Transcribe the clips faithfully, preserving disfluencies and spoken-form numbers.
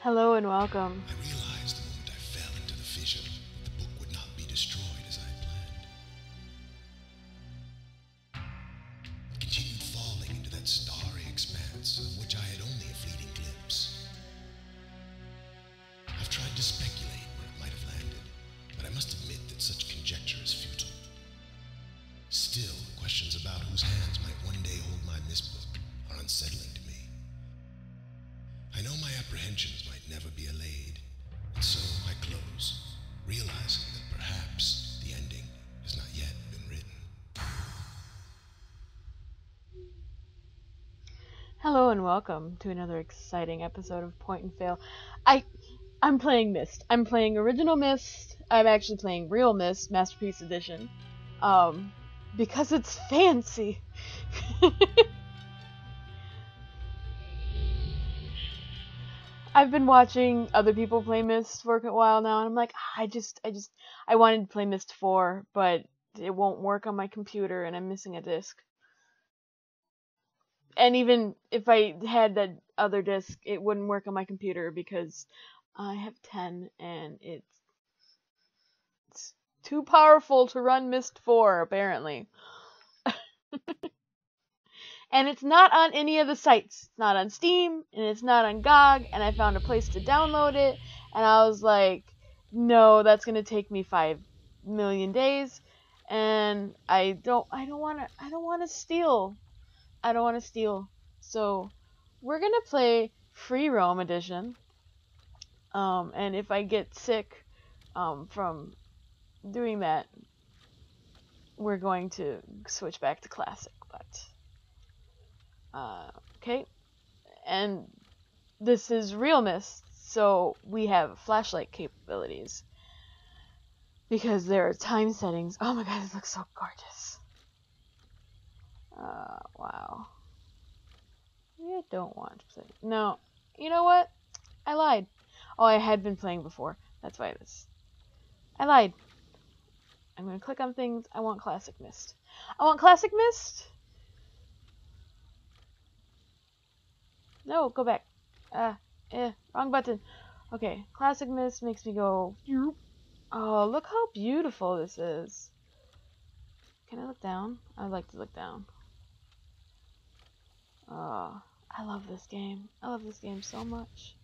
Hello and welcome. I realized the moment I fell into the vision that the book would not be destroyed as I had planned. It continued falling into that starry expanse of which I had only a fleeting glimpse. I've tried to speculate where it might have landed, but I must admit that such conjecture is futile. Still, the questions about whose hands might one day hold my misbook are unsettling to me. I know my apprehensions might never be allayed, and so I close, realizing that perhaps the ending has not yet been written. Hello and welcome to another exciting episode of Point and Fail. I, I'm playing Myst. I'm playing original Myst. I'm actually playing real Myst, Masterpiece Edition, um, because it's fancy. I've been watching other people play Myst for a while now, and I'm like, ah, I just, I just, I wanted to play Myst four, but it won't work on my computer, and I'm missing a disc. And even if I had that other disc, it wouldn't work on my computer because I have ten, and it's, it's too powerful to run Myst four, apparently. And it's not on any of the sites. It's not on Steam, and it's not on G O G, and I found a place to download it, and I was like, no, that's going to take me five million days, and I don't, I don't want to, I don't want to steal. I don't want to steal. So we're going to play Free Roam Edition, um, and if I get sick um, from doing that, we're going to switch back to Classic, but... Uh, okay, and this is real Myst, so we have flashlight capabilities because there are time settings. Oh my god, it looks so gorgeous. Uh, wow. I don't want to play. No, you know what? I lied. Oh, I had been playing before. That's why it is. I lied. I'm gonna click on things. I want Classic Myst. I want Classic Myst. No, go back. Ah, uh, eh, wrong button. Okay, Classic Myst makes me go... Oh, look how beautiful this is. Can I look down? I'd like to look down. Oh, I love this game. I love this game so much.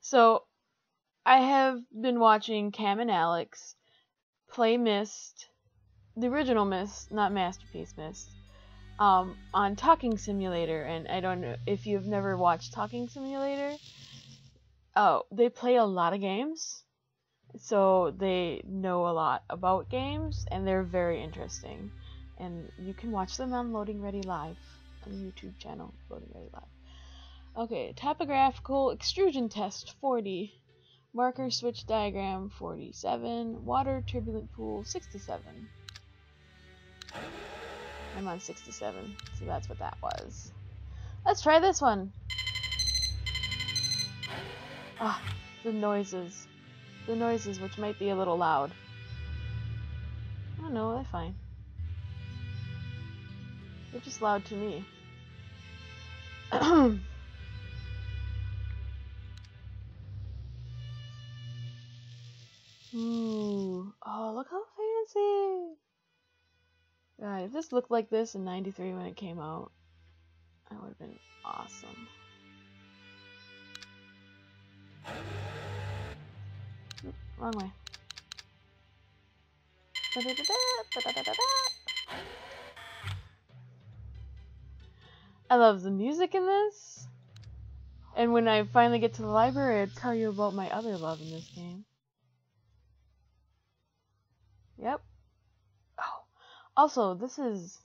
So, I have been watching Cam and Alex play Myst, the original Myst, not Masterpiece Myst. Um, on Talking Simulator, and I don't know if you've never watched Talking Simulator. Oh, they play a lot of games, so they know a lot about games, and they're very interesting. And you can watch them on Loading Ready Live, on the YouTube channel, Loading Ready Live. Okay, topographical extrusion test forty, marker switch diagram forty-seven, water turbulent pool sixty-seven. I'm on sixty-seven, so that's what that was. Let's try this one. Ah, oh, the noises. The noises, which might be a little loud. Oh no, they're fine. They're just loud to me. Ooh. Oh, look how fancy! God, if this looked like this in ninety-three when it came out, that would have been awesome. Oop, wrong way. I love the music in this. And when I finally get to the library, I'll tell you about my other love in this game. Yep. Also, this is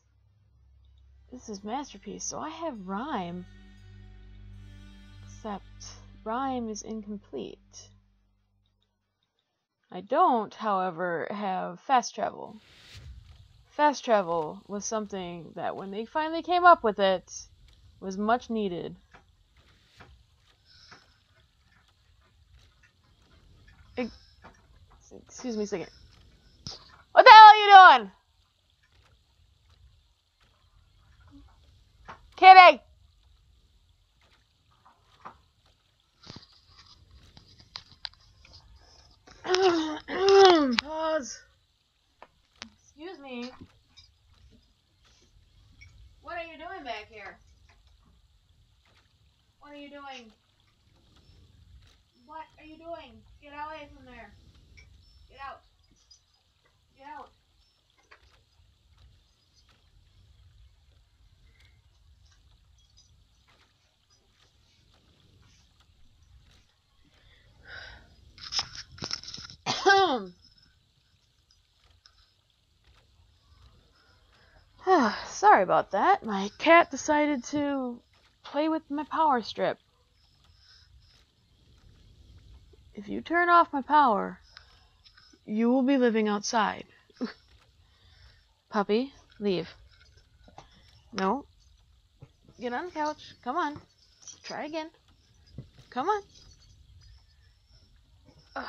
this is Masterpiece, so I have rhyme. Except rhyme is incomplete. I don't, however, have fast travel. Fast travel was something that when they finally came up with it was much needed. Excuse me a second. What the hell are you doing? Kitty! are you doing? Get away from there. Get out. Get out. Sorry about that. My cat decided to play with my power strip. If you turn off my power, you will be living outside. Puppy, leave. No. Get on the couch. Come on. Try again. Come on. Ugh.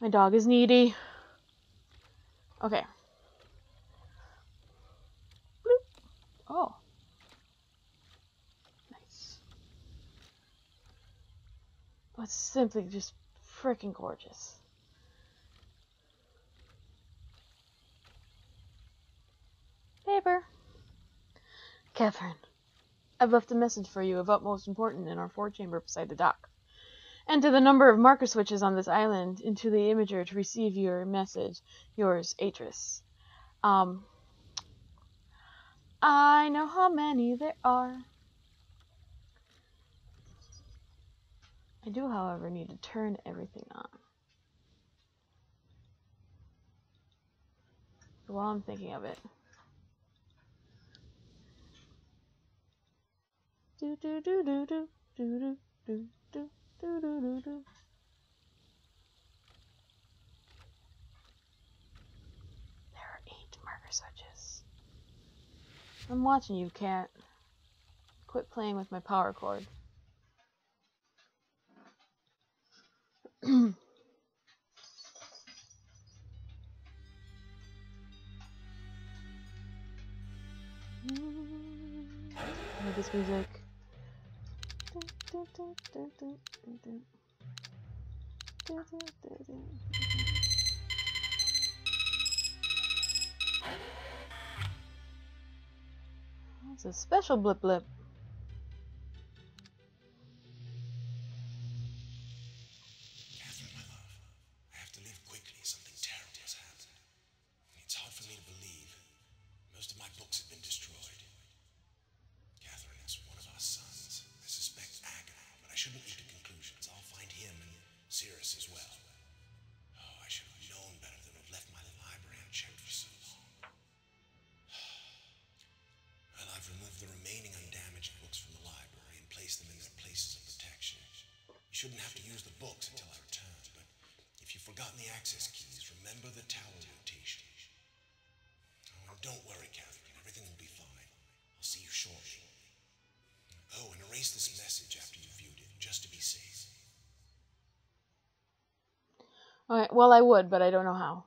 My dog is needy. Okay. Bloop. Oh. Nice. That's simply just freaking gorgeous. Paper. Catherine, I've left a message for you of utmost importance in our forward chamber beside the dock. Enter the number of marker switches on this island into the imager to receive your message. Yours, Atrus. Um, I know how many there are. I do, however, need to turn everything on. While I'm thinking of it. Do do do do do do do do do. Do, do, do, do. There are eight marker switches. I'm watching you, cat. Quit playing with my power cord. I like this music. It's a special blip blip. Catherine, my love, I have to leave quickly. Something terrible has happened. It's hard for me to believe. Most of my books have been destroyed. Catherine is one of our sons. I suspect Achenar, but I shouldn't leap to conclusions. I'll find him and Sirrus as well. Oh, I should have known better than have left my library unchecked for so long. Well, I've removed the remaining undamaged books from the library and placed them in their places of protection. You shouldn't have to use the books until I return, but if you've forgotten the access keys, remember the tower rotation. Oh, and don't worry, Catherine. Everything will be fine. I'll see you shortly. Oh, and erase this message after you viewed it, just to be safe. Alright, well I would, but I don't know how.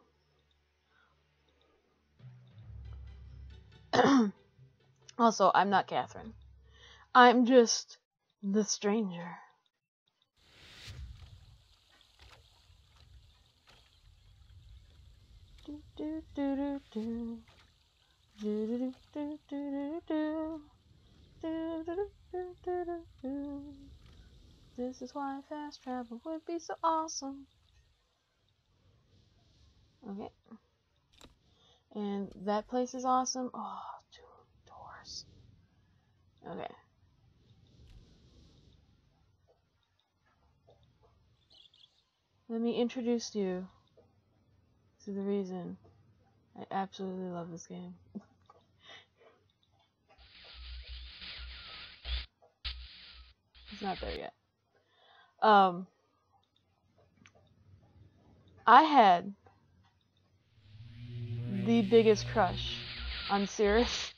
Also, I'm not Catherine. I'm just the stranger. Do do do do do. Do do do do do do. Do, do, do, do, do, do. This is why fast travel would be so awesome. Okay. And that place is awesome. Oh, two doors. Okay. Let me introduce you to the reason I absolutely love this game. It's not there yet. Um, I had the biggest crush on Sirrus.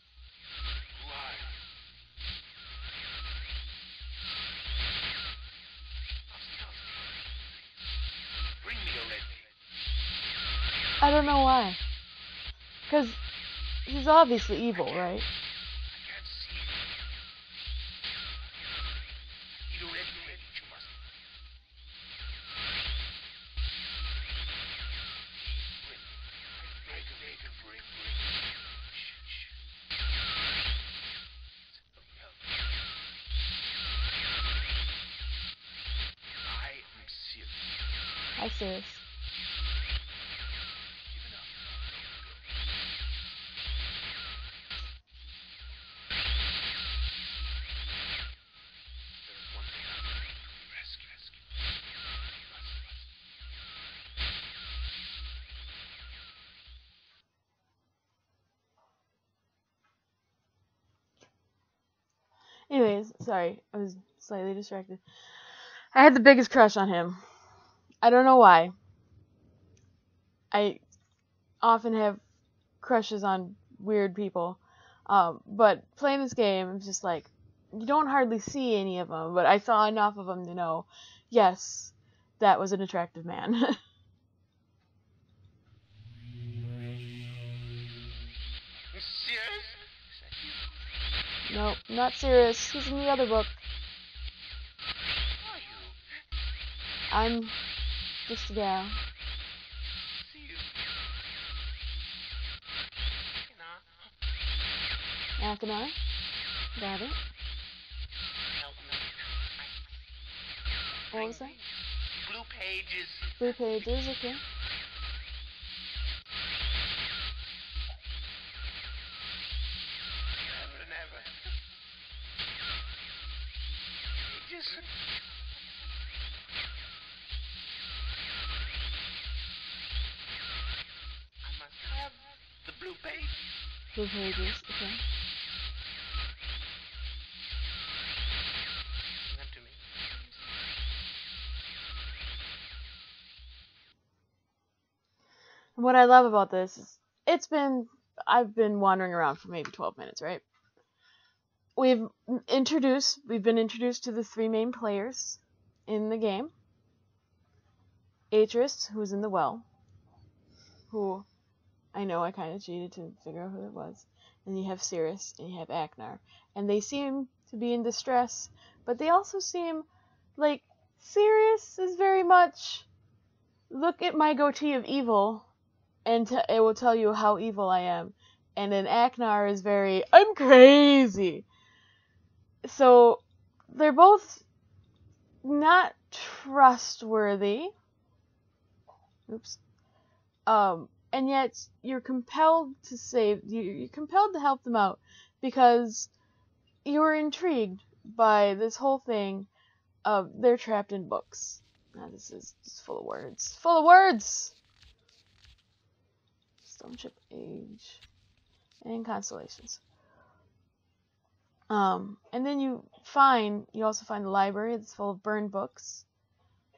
I don't know why. Because he's obviously evil, right? Hi, Sirrus. Anyways, sorry, I was slightly distracted. I had the biggest crush on him. I don't know why. I often have crushes on weird people. Um, but playing this game, I'm just like, you don't hardly see any of them, but I saw enough of them to know, yes, that was an attractive man. Nope, not Sirrus. He's in the other book. I'm just a gal. Achenar? Got it. What was that? Blue pages. Blue pages, okay. Blue pages, okay. And what I love about this is it's been, I've been wandering around for maybe twelve minutes, right? We've introduced, we've been introduced to the three main players in the game. Atrus, who's in the well, who... I know I kind of cheated to figure out who it was. And you have Sirrus, and you have Achenar. And they seem to be in distress, but they also seem like Sirrus is very much, look at my goatee of evil, and t it will tell you how evil I am. And then Achenar is very, I'm crazy. So they're both not trustworthy. Oops. Um... And yet, you're compelled to save, you're compelled to help them out, because you're intrigued by this whole thing of they're trapped in books. Now, this is just full of words. Full of words! Stoneship Age. And Constellations. Um, and then you find, you also find the library that's full of burned books.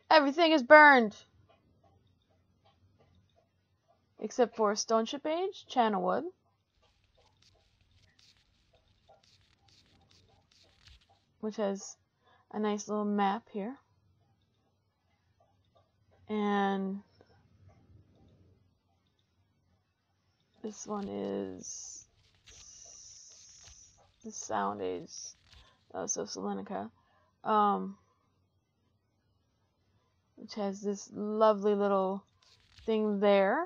Everything is burned! Except for Stoneship Age, Channelwood. Which has a nice little map here. And this one is the Sound Age. Oh, so Selenica. Um, which has this lovely little thing there.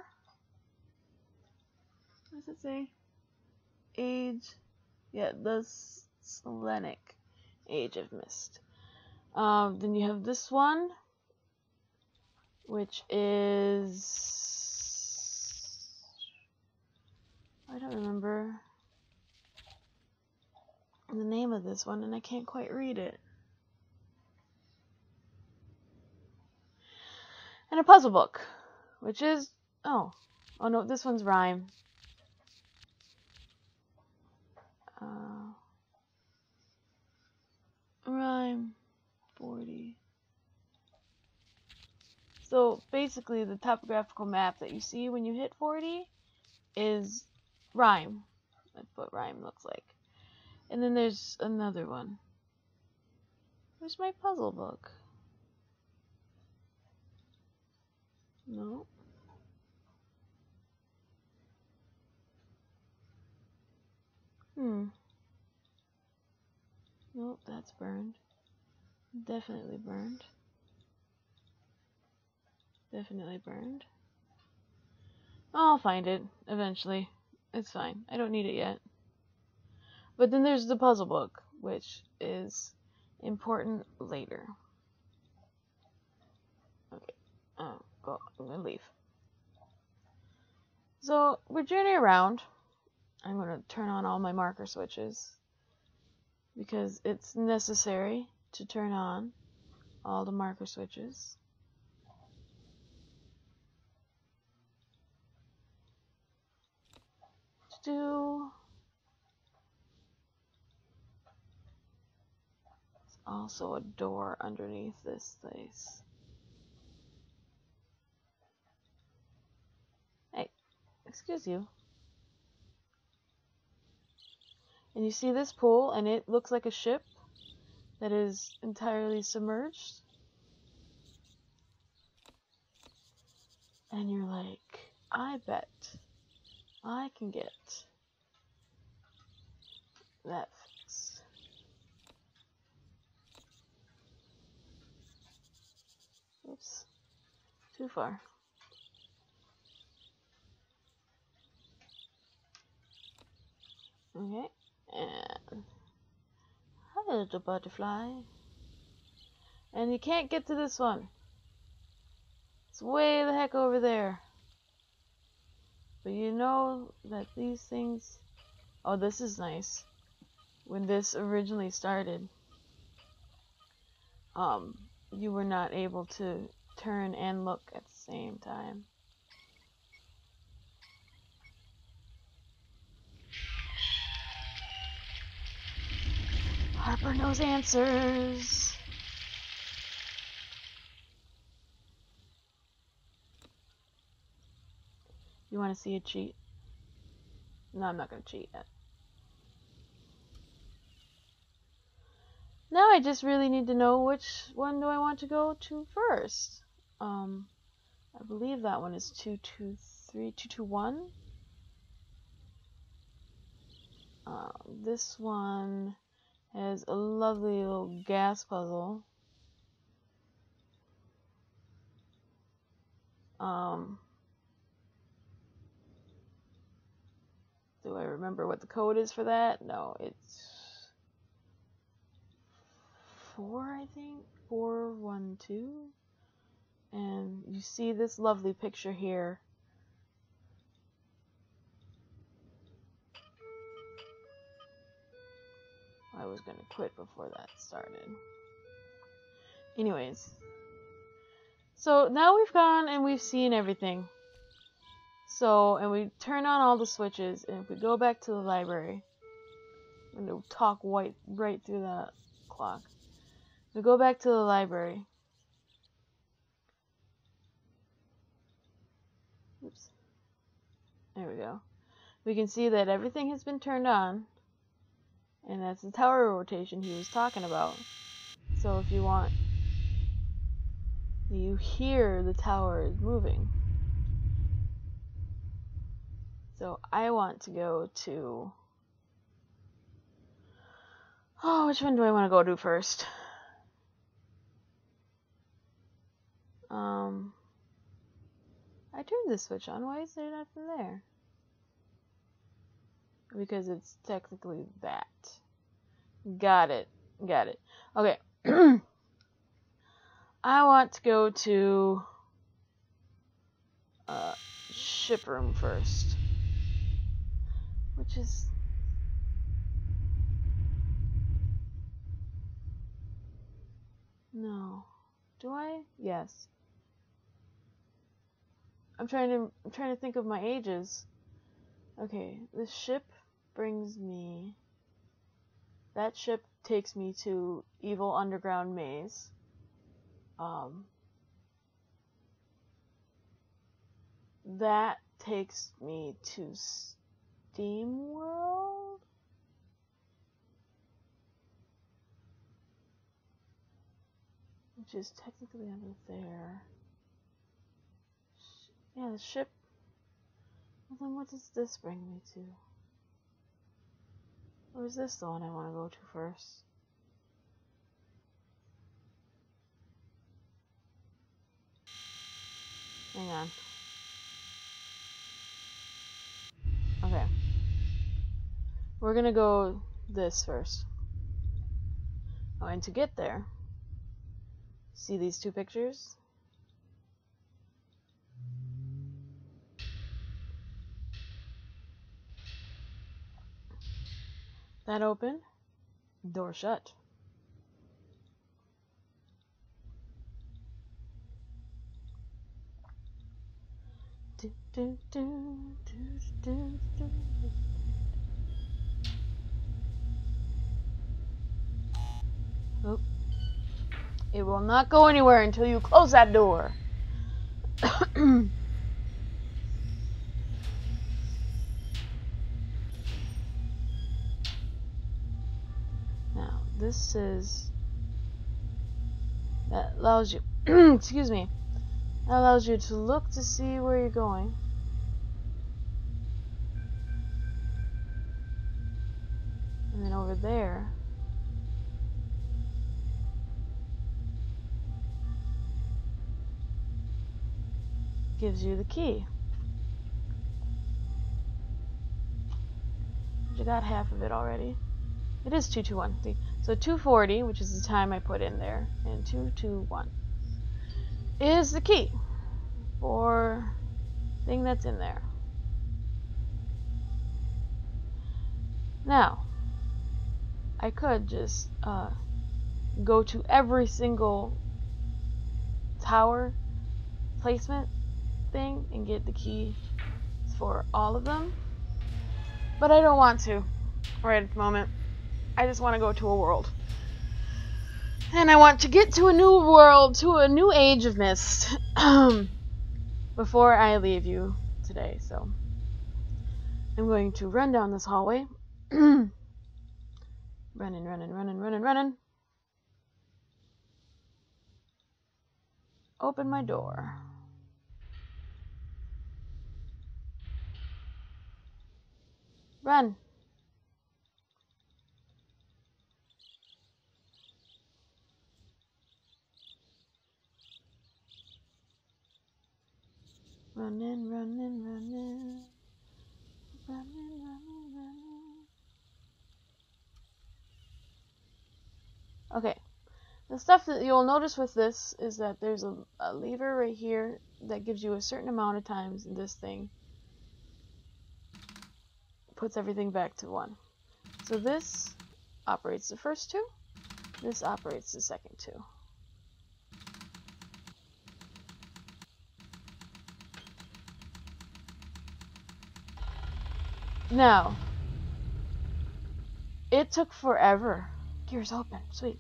What does it say? Age. Yeah, the Selenic Age of Mist. Um, then you have this one, which is... I don't remember the name of this one, and I can't quite read it. And a puzzle book, which is... Oh. Oh no, this one's rhyme. Uh, rhyme forty. So basically the topographical map that you see when you hit forty is rhyme. That's what rhyme looks like. And then there's another one. Where's my puzzle book? No. Hmm. Nope, that's burned. Definitely burned. Definitely burned. I'll find it eventually. It's fine. I don't need it yet. But then there's the puzzle book, which is important later. Okay. Um. I'm gonna leave. So we journey around. I'm gonna turn on all my marker switches because it's necessary to turn on all the marker switches. Do There's also a door underneath this place. Hey, excuse you. And you see this pool, and it looks like a ship that is entirely submerged. And you're like, I bet I can get that fixed. Oops, too far. Okay, and hi, little butterfly. And you can't get to this one. It's way the heck over there. But you know that these things... Oh, this is nice. When this originally started, um, you were not able to turn and look at the same time. Harper knows answers. You want to see a cheat? No, I'm not going to cheat yet. Now I just really need to know which one do I want to go to first. Um, I believe that one is two two three, two two one. Uh, this one has a lovely little gas puzzle. Um... Do I remember what the code is for that? No, it's four, I think, four one two. And you see this lovely picture here. I was gonna quit before that started. Anyways, so now we've gone and we've seen everything. So, and we turn on all the switches, and if we go back to the library, and it'll talk white right through that clock. We go back to the library. Oops. There we go. We can see that everything has been turned on, and that's the tower rotation he was talking about. So if you want, you hear the tower is moving. So I want to go to... Oh, which one do I want to go to first? Um, I turned this switch on. Why is there nothing there? Because it's technically that. Got it. Got it. Okay. I want to go to... Uh, ship room first. Which is... No. Do I? Yes. I'm trying to I'm trying to think of my ages. Okay, this ship brings me... That ship takes me to Evil Underground Maze. Um... That takes me to... Steam World? Which is technically under there. Yeah, the ship. Well, then what does this bring me to? Or is this the one I want to go to first? Hang on. Okay. We're gonna go this first. Oh, and to get there, see these two pictures? That open, door shut. Do, do, do, do, do, do, do. Oh. It will not go anywhere until you close that door. Now, this is... That allows you... excuse me. That allows you to look to see where you're going. And then over there... gives you the key. You got half of it already. It is two two one. So two forty, which is the time I put in there, and two two one is the key for thing that's in there. Now, I could just uh, go to every single tower placement thing and get the key for all of them, but I don't want to right at the moment. I just want to go to a world, and I want to get to a new world, to a new age of mist before I leave you today. So I'm going to run down this hallway, running, running, running, running, running. Open my door. Run. Running, running, running. Running, running, running. Okay. The stuff that you'll notice with this is that there's a, a lever right here that gives you a certain amount of times in this thing. Puts everything back to one. So this operates the first two. This operates the second two. Now, it took forever. Gears open, sweet.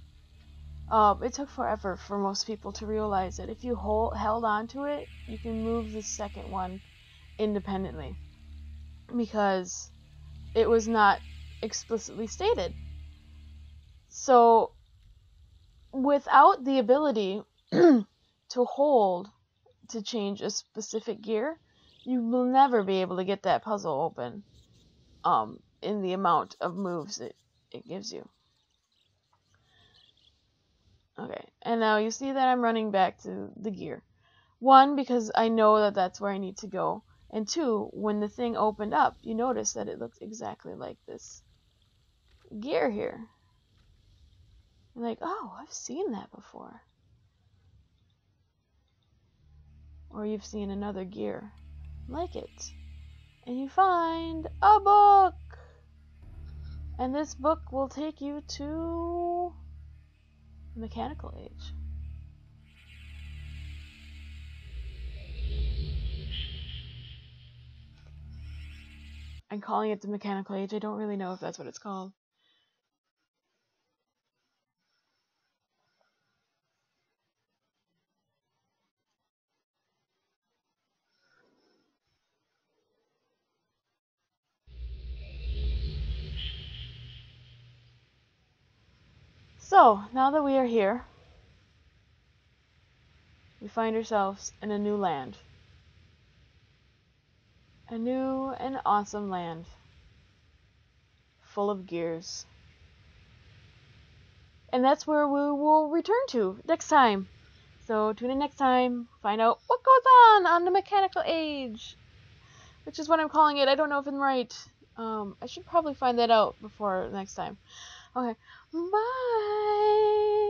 Um, it took forever for most people to realize that if you hold held on to it, you can move the second one independently, because it was not explicitly stated. So without the ability to hold to change a specific gear, you will never be able to get that puzzle open um, in the amount of moves it, it gives you. Okay, and now you see that I'm running back to the gear. One, because I know that that's where I need to go. And two, when the thing opened up, you notice that it looked exactly like this gear here. You're like, oh, I've seen that before. Or you've seen another gear like it. And you find a book. And this book will take you to the mechanical age. I'm calling it the mechanical age. I don't really know if that's what it's called. So, now that we are here, we find ourselves in a new land. A new and awesome land, full of gears. And that's where we will return to next time. So tune in next time, find out what goes on on the mechanical age, which is what I'm calling it. I don't know if I'm right. Um, I should probably find that out before next time. Okay, bye!